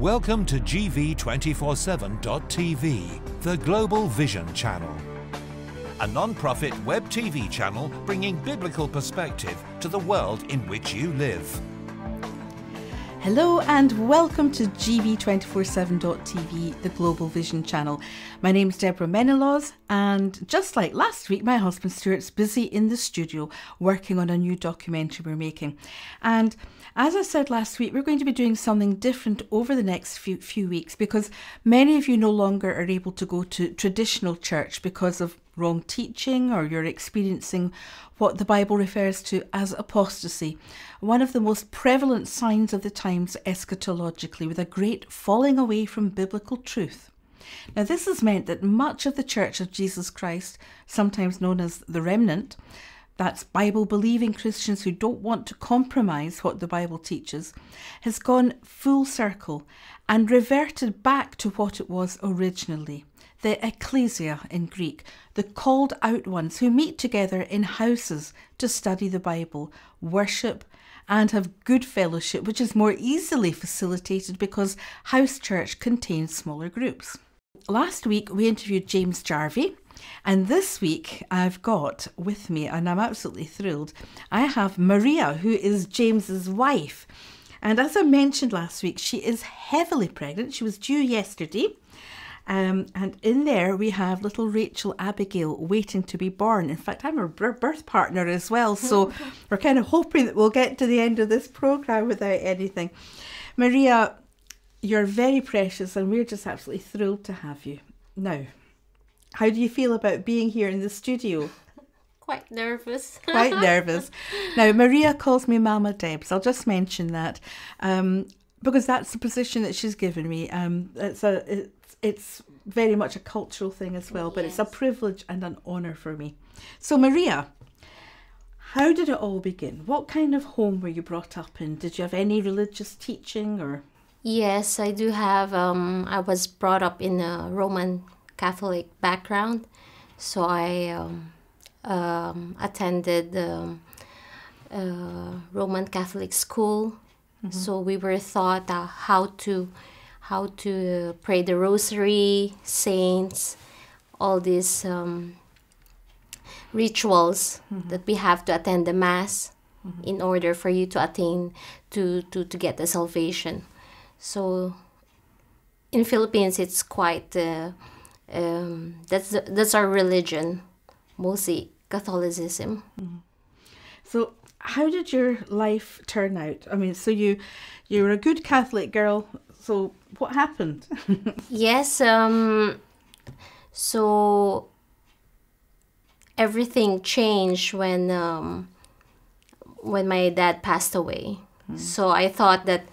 Welcome to GV247.tv, the Global Vision Channel, a non-profit web TV channel bringing biblical perspective to the world in which you live. Hello and welcome to GV247.tv, the Global Vision Channel. My name's Deborah Menilaws, and just like last week, my husband Stuart's busy in the studio working on a new documentary we're making. And as I said last week, we're going to be doing something different over the next few weeks, because many of you no longer are able to go to traditional church because of wrong teaching, or you're experiencing what the Bible refers to as apostasy, one of the most prevalent signs of the times eschatologically, with a great falling away from biblical truth. Now, this has meant that much of the Church of Jesus Christ, sometimes known as the remnant, that's Bible-believing Christians who don't want to compromise what the Bible teaches, has gone full circle and reverted back to what it was originally. The ecclesia in Greek, the called out ones who meet together in houses to study the Bible, worship and have good fellowship, which is more easily facilitated because house church contains smaller groups. Last week we interviewed James Jarvie, and this week I've got with me, and I'm absolutely thrilled, I have Maria, who is James's wife. And as I mentioned last week, she is heavily pregnant. She was due yesterday. And in there we have little Rachel Abigail waiting to be born. In fact, I'm her birth partner as well, so we're kind of hoping that we'll get to the end of this programme without anything. Maria, you're very precious, and we're just absolutely thrilled to have you. Now, how do you feel about being here in the studio? Quite nervous. Quite nervous. Now, Maria calls me Mama Debs. I'll just mention that because that's the position that she's given me. It's very much a cultural thing as well, but yes, it's a privilege and an honour for me. So Maria, how did it all begin? What kind of home were you brought up in? Did you have any religious teaching or? Yes, I do have. I was brought up in a Roman Catholic background, so I attended Roman Catholic school. Mm-hmm. So we were taught how to pray the rosary, saints, all these rituals, mm-hmm, that we have to attend the mass, mm-hmm, in order for you to attain, to get the salvation. So in Philippines, it's quite, that's our religion, mostly Catholicism. Mm-hmm. So how did your life turn out? I mean, so you were a good Catholic girl, so what happened? Yes, so everything changed when my dad passed away. Mm. So I thought that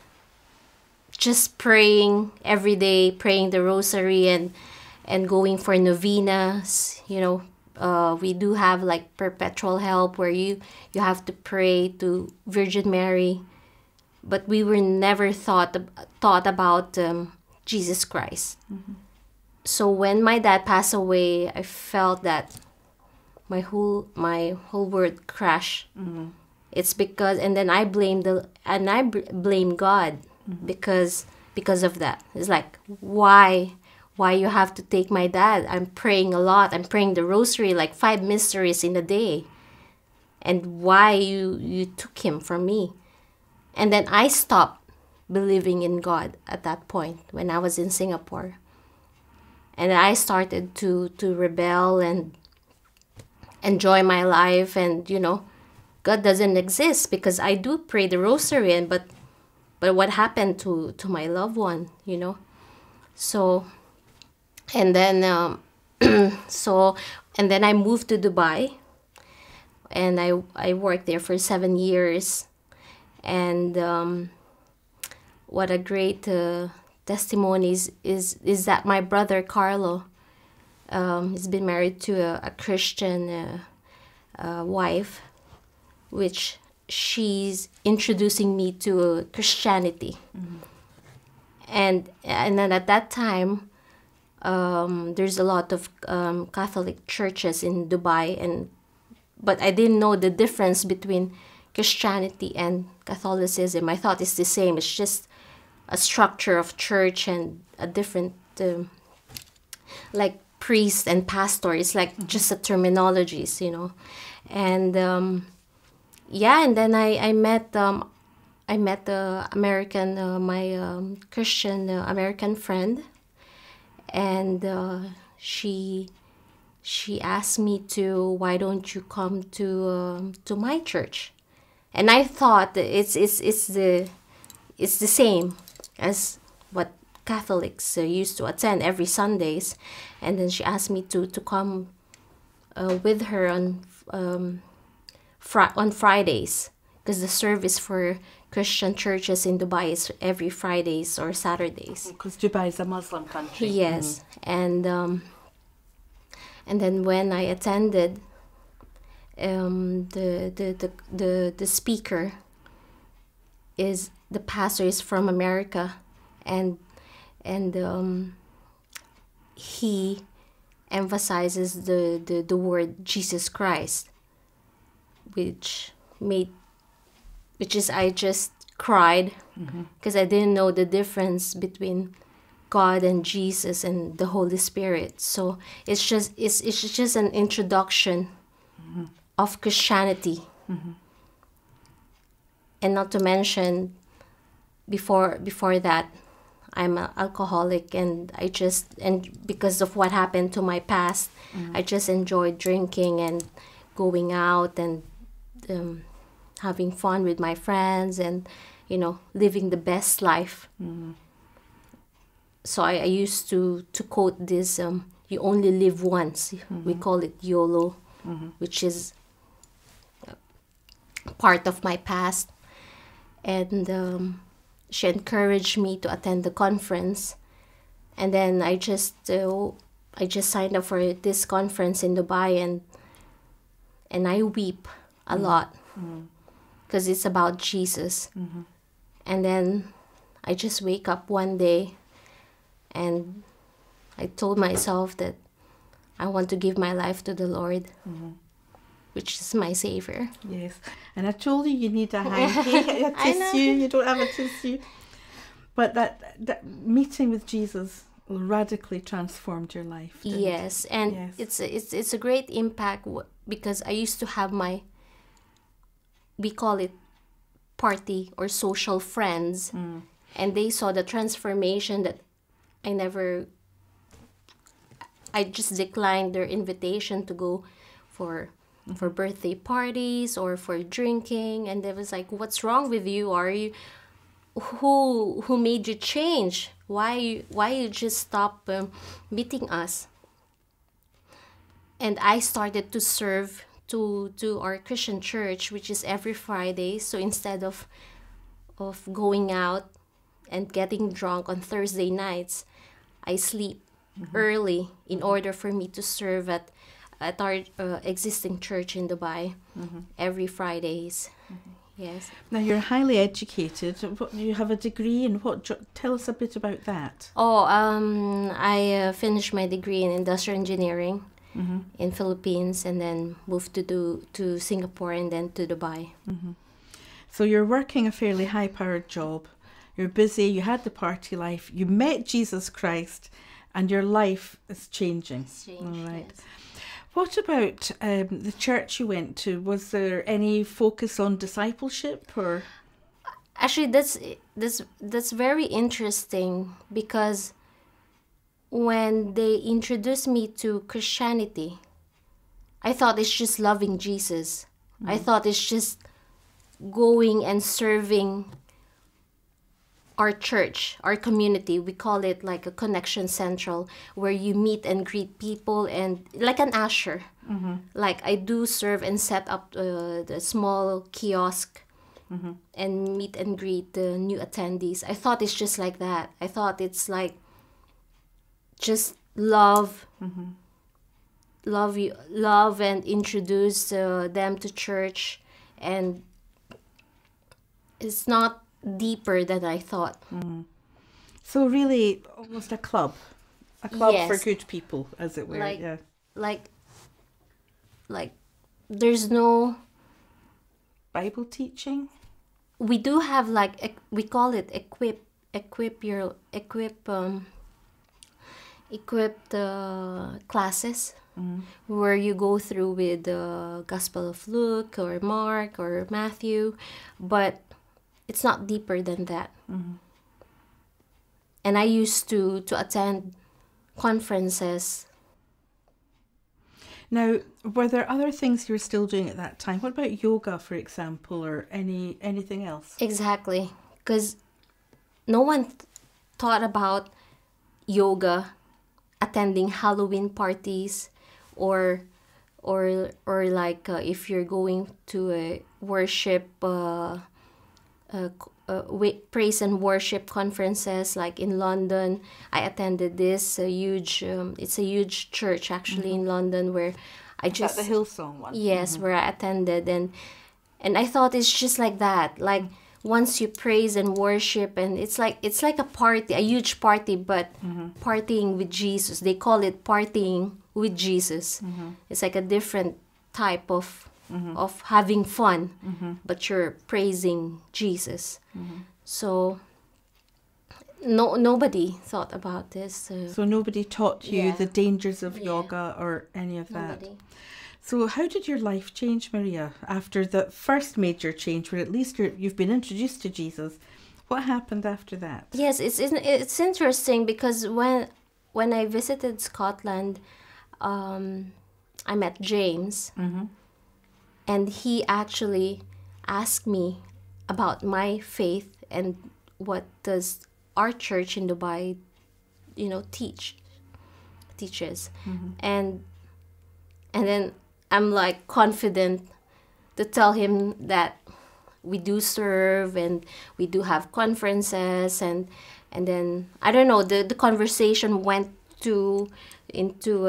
just praying every day, praying the rosary and going for novenas, you know, we do have like perpetual help where you have to pray to Virgin Mary. But we were never thought about Jesus Christ. Mm-hmm. So when my dad passed away, I felt that my whole world crashed. Mm-hmm. It's because, and then I blame blame God, mm-hmm, because of that. It's like, why you have to take my dad? I'm praying a lot. I'm praying the rosary, like 5 mysteries in a day, and why you took him from me? And then I stopped believing in God at that point when I was in Singapore. And I started to rebel and enjoy my life. And, you know, God doesn't exist because I do pray the rosary. And, but what happened to my loved one, you know? So, and then, and then I moved to Dubai. And I worked there for 7 years. And what a great testimony is that my brother Carlo, he's been married to a Christian wife, which she's introducing me to Christianity. Mm-hmm. And then at that time, there's a lot of Catholic churches in Dubai, but I didn't know the difference between Christianity and Catholicism. I thought it's the same. It's just a structure of church and a different like priest and pastor. It's like just a terminologies, you know. And yeah, and then I met the American, my Christian American friend, and she asked me to, why don't you come to my church? And I thought it's the same as what Catholics used to attend every Sundays. And then she asked me to come with her on Fridays, because the service for Christian churches in Dubai is every Fridays or Saturdays. Because Dubai is a Muslim country. Yes, and then when I attended, the speaker is, the pastor is from America, and he emphasizes the word Jesus Christ, which is I just cried, because I didn't know the difference between God and Jesus and the Holy Spirit. So it's just an introduction of Christianity, and not to mention before that, I'm an alcoholic, and because of what happened to my past, I just enjoyed drinking and going out and having fun with my friends and, you know, living the best life. So I used to quote this, you only live once. We call it YOLO, which is part of my past. And she encouraged me to attend the conference, and then I just signed up for this conference in Dubai, and I weep a lot, because it's about Jesus. And then I just wake up one day, and I told myself that I want to give my life to the Lord, which is my savior. Yes, and I told you, you need a hanky, a tissue. You don't have a tissue. But that meeting with Jesus radically transformed your life. Yes, and yes, it's a great impact, because I used to have my, we call it party or social friends, and they saw the transformation that I just declined their invitation to go for birthday parties or for drinking, and they was like, "What's wrong with you? Who made you change? Why you just stop meeting us?" And I started to serve to our Christian church, which is every Friday. So instead of going out and getting drunk on Thursday nights, I sleep early in order for me to serve at our existing church in Dubai every Fridays. Yes. Now, you're highly educated. You have a degree in what? Tell us a bit about that. Oh, I finished my degree in industrial engineering in Philippines, and then moved to Singapore, and then to Dubai. So you're working a fairly high-powered job. You're busy. You had the party life. You met Jesus Christ, and your life is changing. It's changed, all right. Yes. What about the church you went to? Was there any focus on discipleship, or? Actually, that's very interesting, because when they introduced me to Christianity, I thought it's just loving Jesus. I thought it's just going and serving our church, our community. We call it like a connection central, where you meet and greet people, and like an usher. Like I do serve and set up the small kiosk and meet and greet the new attendees. I thought it's just like that. I thought it's like just love, love and introduce them to church, and it's not deeper than I thought. So really almost a club yes, for good people, as it were. Like, yeah, like there's no Bible teaching. We do have, like, we call it equip equip the classes where you go through with the Gospel of Luke or Mark or Matthew, but it's not deeper than that. And I used to attend conferences. Now, were there other things you were still doing at that time? What about yoga, for example, or anything else? Exactly, because no one thought about yoga, attending Halloween parties, or like if you're going to a worship, praise and worship conferences, like in London. I attended this huge church actually in London where I just... Is that the Hillsong one? Yes, where I attended, and I thought it's just like that, like once you praise and worship, and it's like a party, a huge party, but partying with Jesus. They call it partying with Jesus. It's like a different type of having fun, but you're praising Jesus. So nobody thought about this. So nobody taught you the dangers of yoga or any of that. Nobody. So how did your life change, Maria, after the first major change, where at least you've been introduced to Jesus? What happened after that? Yes, it's interesting because when I visited Scotland, I met James, and he actually asked me about my faith and what does our church in Dubai, you know, teaches, and then I'm like confident to tell him that we do serve and we do have conferences, and then I don't know, the conversation went into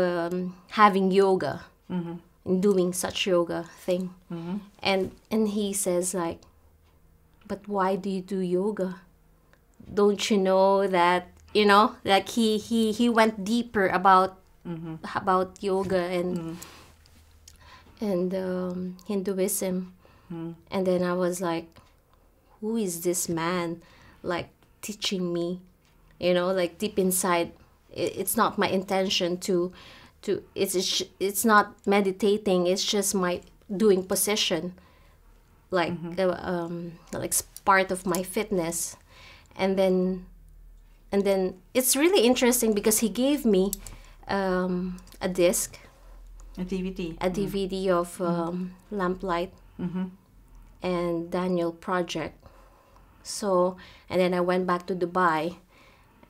having yoga and doing such yoga thing, and he says like, but why do you do yoga? Don't you know that, you know, like he went deeper about yoga and Hinduism, and then I was like, who is this man, like teaching me, you know, like deep inside. It's not my intention to. It's not meditating. It's just my doing position, like like part of my fitness, and then it's really interesting because he gave me a disc, a DVD of Lamplight and Daniel Project. So, and then I went back to Dubai,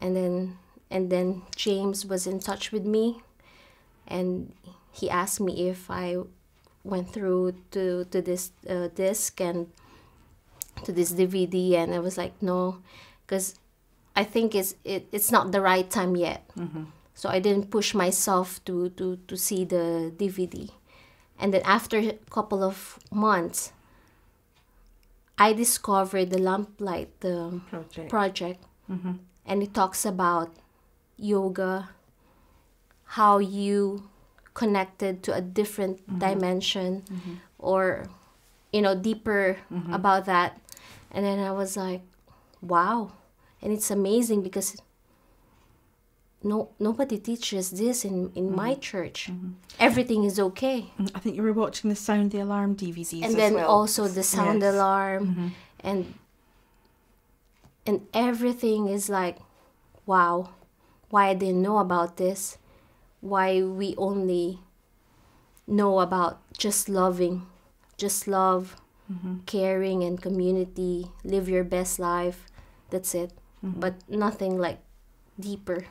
and then James was in touch with me, and he asked me if I went through to this disc and to this DVD, and I was like, no, because I think it's not the right time yet. So I didn't push myself to see the DVD. And then after a couple of months, I discovered the Lamplight Project. And it talks about yoga, how you connected to a different dimension, or, you know, deeper about that. And then I was like, wow. And it's amazing because nobody teaches this in my church. Everything is okay. I think you were watching the Sound the Alarm DVDs and then also the Sound Alarm, and everything is like, wow, why I didn't know about this, why we only know about just love, caring and community, live your best life, that's it, but nothing like deeper.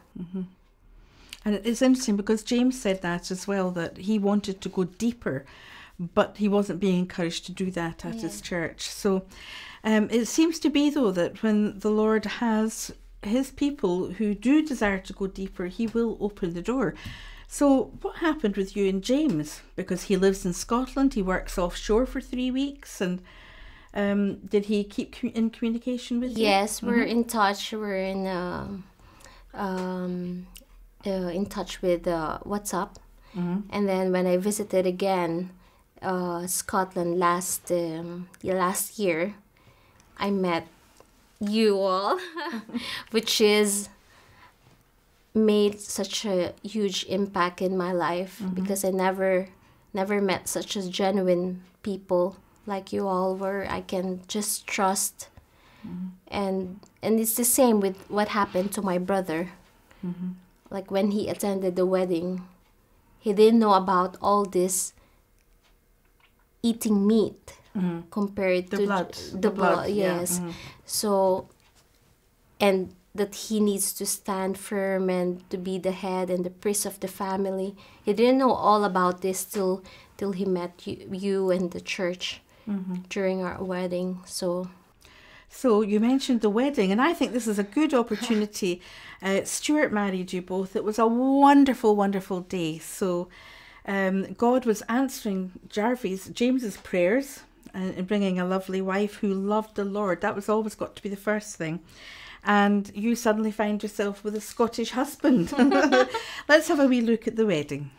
And it's interesting because James said that as well, that he wanted to go deeper, but he wasn't being encouraged to do that at his church. So it seems to be, though, that when the Lord has his people who do desire to go deeper, he will open the door. So what happened with you and James? Because he lives in Scotland, he works offshore for 3 weeks, and did he keep in communication with you? Yes, we're in touch. We're in touch with WhatsApp, and then when I visited again Scotland last year, I met you all, which is made such a huge impact in my life, because I never met such as genuine people like you all were. I can just trust, and it's the same with what happened to my brother. Like when he attended the wedding, he didn't know about all this eating meat compared to the blood, yes. So, and that he needs to stand firm and to be the head and the priest of the family. He didn't know all about this till he met you and the church during our wedding. So you mentioned the wedding, and I think this is a good opportunity. Stuart married you both. It was a wonderful, wonderful day. So God was answering James's prayers and bringing a lovely wife who loved the Lord. That was always got to be the first thing. And you suddenly find yourself with a Scottish husband. Let's have a wee look at the wedding.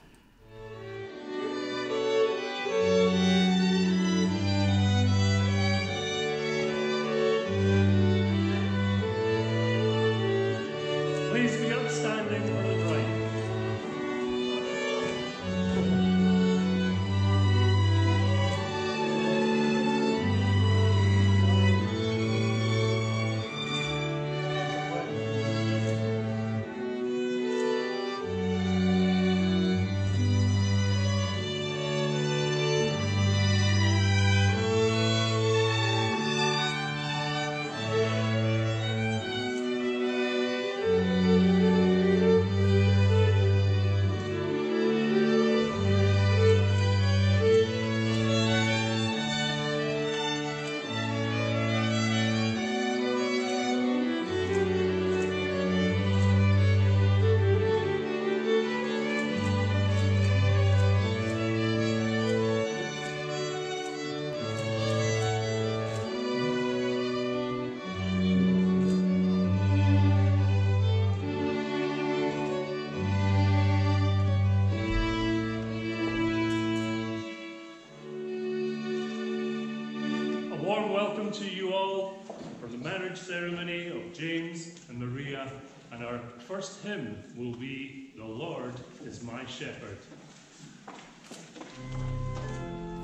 To you all for the marriage ceremony of James and Maria, and our first hymn will be "The Lord is My Shepherd."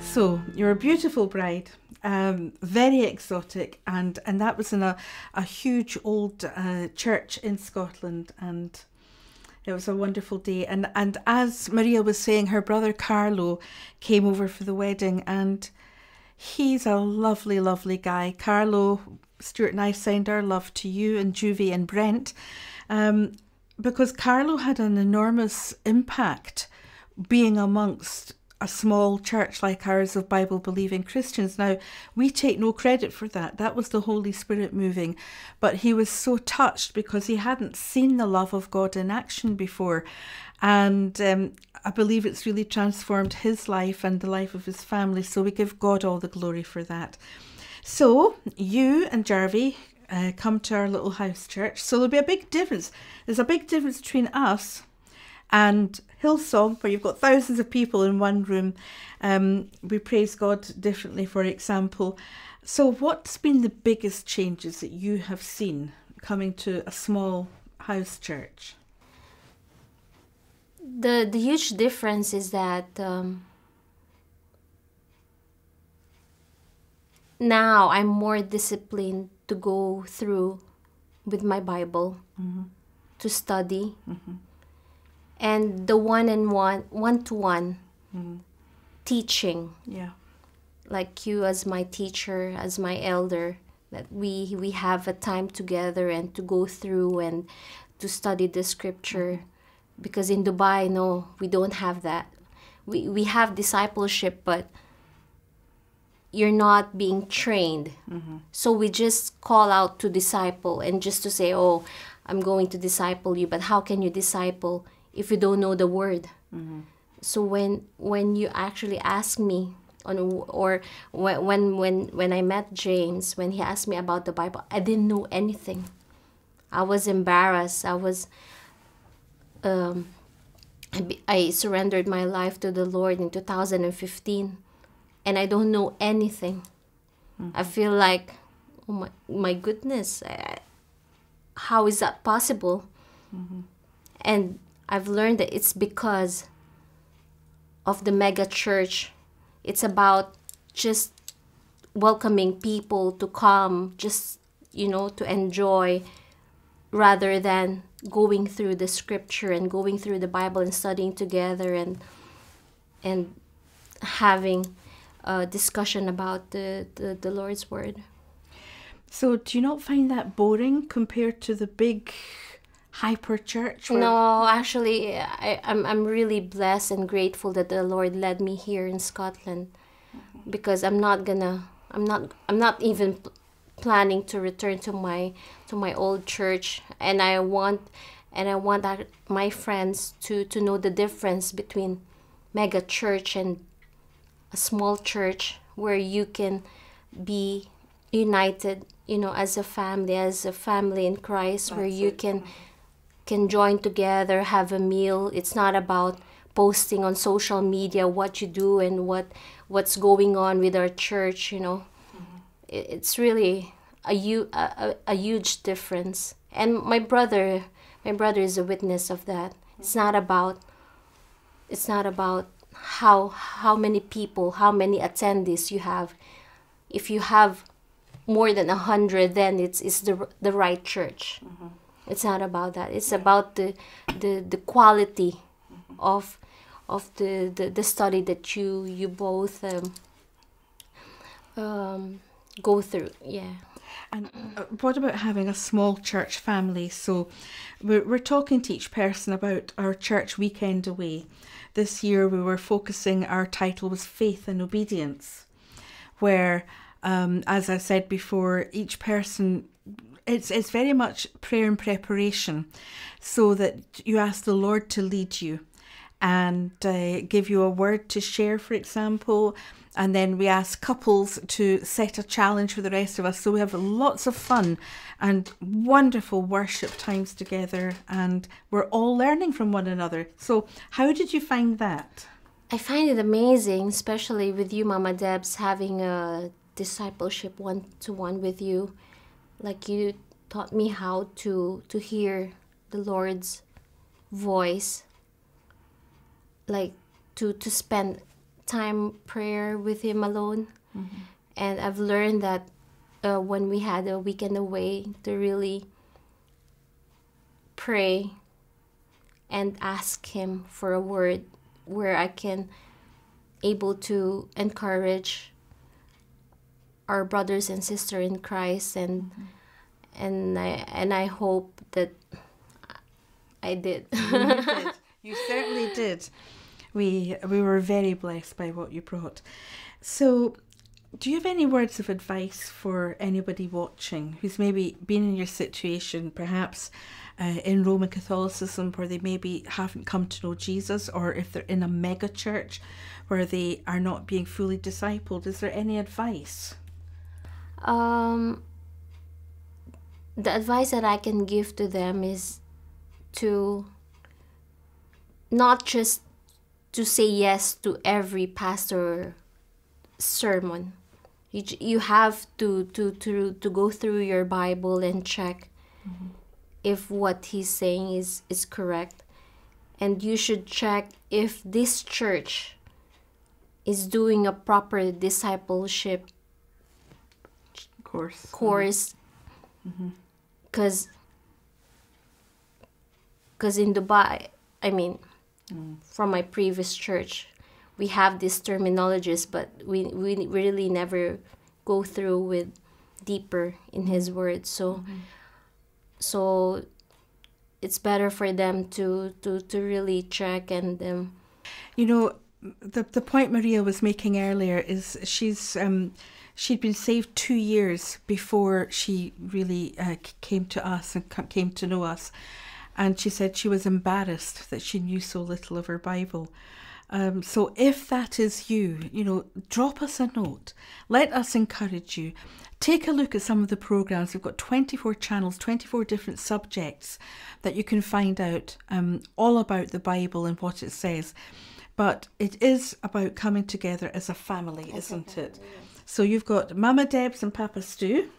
So you're a beautiful bride, very exotic, and that was in a huge old church in Scotland, and it was a wonderful day. And as Maria was saying, her brother Carlo came over for the wedding, and he's a lovely, lovely guy. Carlo, Stuart and I send our love to you and Juvie and Brent, because Carlo had an enormous impact being amongst a small church like ours of Bible-believing Christians. Now, we take no credit for that. That was the Holy Spirit moving. But he was so touched because he hadn't seen the love of God in action before. And I believe it's really transformed his life and the life of his family. So we give God all the glory for that. So you and Jarvie come to our little house church. So there'll be a big difference. There's a big difference between us and Hillsong, where you've got thousands of people in one room. We praise God differently, for example. So what's been the biggest changes that you have seen coming to a small house church? The huge difference is that now I'm more disciplined to go through with my Bible, to study, and the one-to-one teaching. Yeah, like you as my teacher, as my elder, that we have a time together and to go through and to study the scripture. Because in Dubai, no, we don't have that. We have discipleship, but you're not being trained. So we just call out to disciple, and just to say, oh, I'm going to disciple you. But how can you disciple if you don't know the word? So when you actually ask me, when I met James, when he asked me about the Bible, I didn't know anything. I was embarrassed. I surrendered my life to the Lord in 2015, and I don't know anything. I feel like oh my goodness, how is that possible? Mm-hmm. And I've learned that it's because of the mega church. It's about just welcoming people to come, just, you know, to enjoy, rather than going through the scripture and going through the Bible and studying together and having a discussion about the Lord's Word. So do you not find that boring compared to the big hyper church? No, actually, I'm really blessed and grateful that the Lord led me here in Scotland, because I'm not even planning to return to my old church, and I want my friends to know the difference between mega church and a small church where you can be united, you know, as a family in Christ. That's where you can join together, have a meal. It's not about posting on social media what you do and what's going on with our church, you know. Mm-hmm. It's really a huge difference. And my brother is a witness of that. Mm-hmm. It's not about how many people, how many attendees you have. If you have more than 100, then it's the right church. Mm-hmm. It's not about that. It's about the quality of the study that you both go through. Yeah. And what about having a small church family? So we're talking to each person about our church weekend away. This year we were focusing, our title was Faith and Obedience, where, as I said before, each person, it's very much prayer and preparation, so that you ask the Lord to lead you and give you a word to share, for example. And then we ask couples to set a challenge for the rest of us. So we have lots of fun and wonderful worship times together, and we're all learning from one another. So how did you find that? I find it amazing, especially with you, Mama Debs, having a discipleship one-to-one with you. Like, you taught me how to hear the Lord's voice, like to spend time prayer with him alone. Mm-hmm. And I've learned that when we had a weekend away, to really pray and ask him for a word where I can able to encourage our brothers and sisters in Christ. And mm-hmm. and I hope that I did. You did. You certainly did. We were very blessed by what you brought. So do you have any words of advice for anybody watching who's maybe been in your situation, perhaps in Roman Catholicism, where they maybe haven't come to know Jesus, or if they're in a mega church where they are not being fully discipled? Is there any advice? The advice that I can give to them is to not just to say yes to every pastor sermon. You have to go through your Bible and check mm-hmm. if what he's saying is correct. And you should check if this church is doing a proper discipleship course. Mm-hmm. 'Cause in Dubai, I mean, from my previous church, we have these terminologies, but we really never go through with deeper in his word. So mm-hmm. so it's better for them to really check. And you know, the point Maria was making earlier is she'd been saved 2 years before she really came to us and came to know us. And she said she was embarrassed that she knew so little of her Bible. So if that is you, you know, drop us a note. Let us encourage you. Take a look at some of the programs. We've got 24 channels, 24 different subjects that you can find out all about the Bible and what it says. But it is about coming together as a family, isn't it? So you've got Mama Debs and Papa Stu.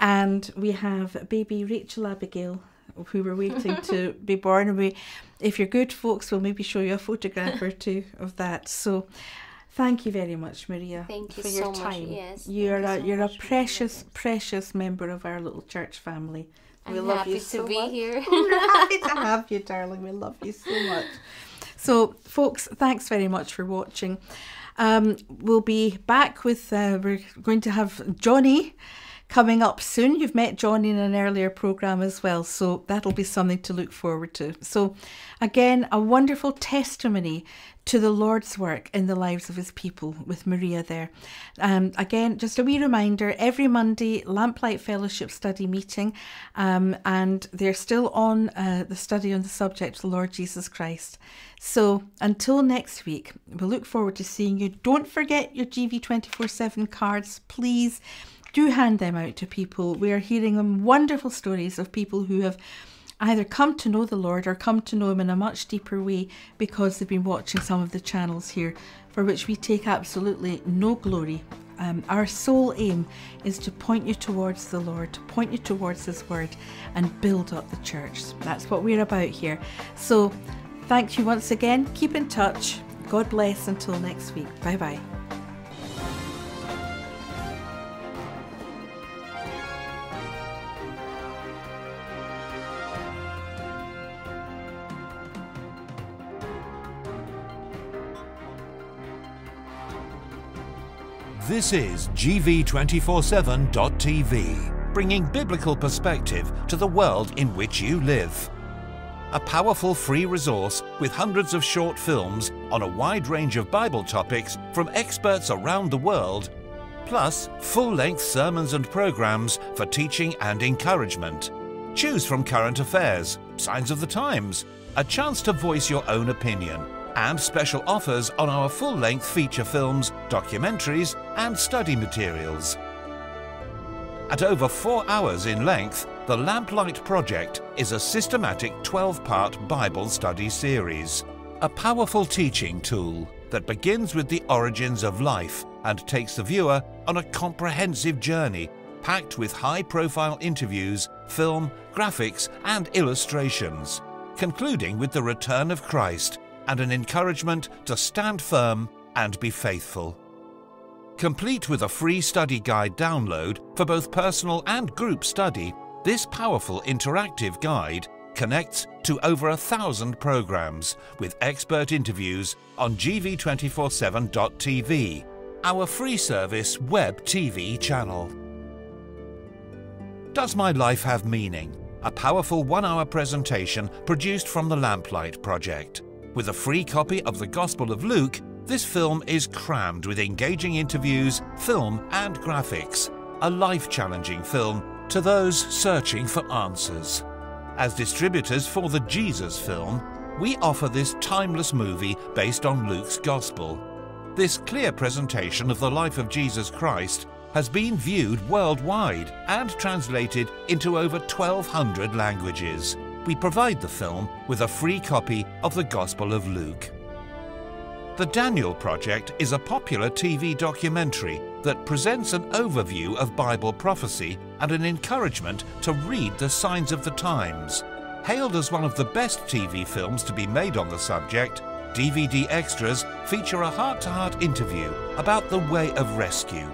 And we have baby Rachel Abigail, who we're waiting to be born. And we, if you're good folks, we'll maybe show you a photograph or two of that. So thank you very much, Maria, for your time. Yes, you're a precious member of our little church family. We love you so much. I'm happy to be here. We're happy to have you, darling. We love you so much. So, folks, thanks very much for watching. We'll be back with, we're going to have Johnny coming up soon. You've met Johnny in an earlier programme as well, so that'll be something to look forward to. So, again, a wonderful testimony to the Lord's work in the lives of his people with Maria there. Again, just a wee reminder, every Monday, Lamplight Fellowship study meeting, and they're still on the study on the subject of the Lord Jesus Christ. So until next week, we'll look forward to seeing you. Don't forget your GV247 cards, please do hand them out to people. We are hearing wonderful stories of people who have either come to know the Lord or come to know him in a much deeper way because they've been watching some of the channels here, for which we take absolutely no glory. Our sole aim is to point you towards the Lord, to point you towards his word and build up the church. That's what we're about here. So thank you once again. Keep in touch. God bless until next week. Bye-bye. This is GV247.tv, bringing biblical perspective to the world in which you live. A powerful free resource with hundreds of short films on a wide range of Bible topics from experts around the world, plus full-length sermons and programs for teaching and encouragement. Choose from current affairs, signs of the times, a chance to voice your own opinion, and special offers on our full-length feature films, documentaries and study materials. At over 4 hours in length, the Lamplight Project is a systematic 12-part Bible study series, a powerful teaching tool that begins with the origins of life and takes the viewer on a comprehensive journey packed with high-profile interviews, film, graphics and illustrations, concluding with the return of Christ and an encouragement to stand firm and be faithful. Complete with a free study guide download for both personal and group study, this powerful interactive guide connects to over 1,000 programs with expert interviews on GV247.tv, our free service web TV channel. Does my life have meaning? A powerful 1-hour presentation produced from the Lamplight Project. With a free copy of the Gospel of Luke, this film is crammed with engaging interviews, film and graphics, a life-challenging film to those searching for answers. As distributors for the Jesus Film, we offer this timeless movie based on Luke's Gospel. This clear presentation of the life of Jesus Christ has been viewed worldwide and translated into over 1,200 languages. We provide the film with a free copy of the Gospel of Luke. The Daniel Project is a popular TV documentary that presents an overview of Bible prophecy and an encouragement to read the signs of the times. Hailed as one of the best TV films to be made on the subject, DVD extras feature a heart-to-heart interview about the way of rescue.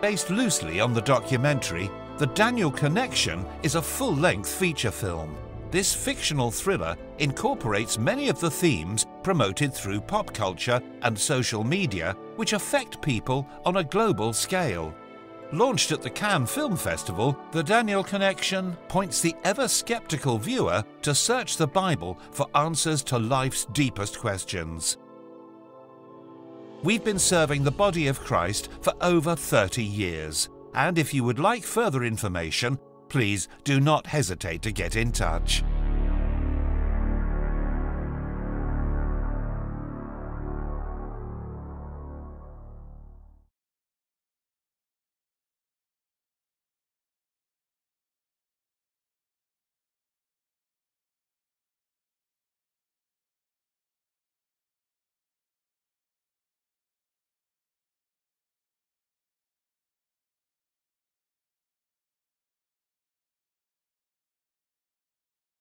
Based loosely on the documentary, The Daniel Connection is a full-length feature film. This fictional thriller incorporates many of the themes promoted through pop culture and social media, which affect people on a global scale. Launched at the Cannes Film Festival, The Daniel Connection points the ever-skeptical viewer to search the Bible for answers to life's deepest questions. We've been serving the body of Christ for over 30 years, and if you would like further information, please do not hesitate to get in touch.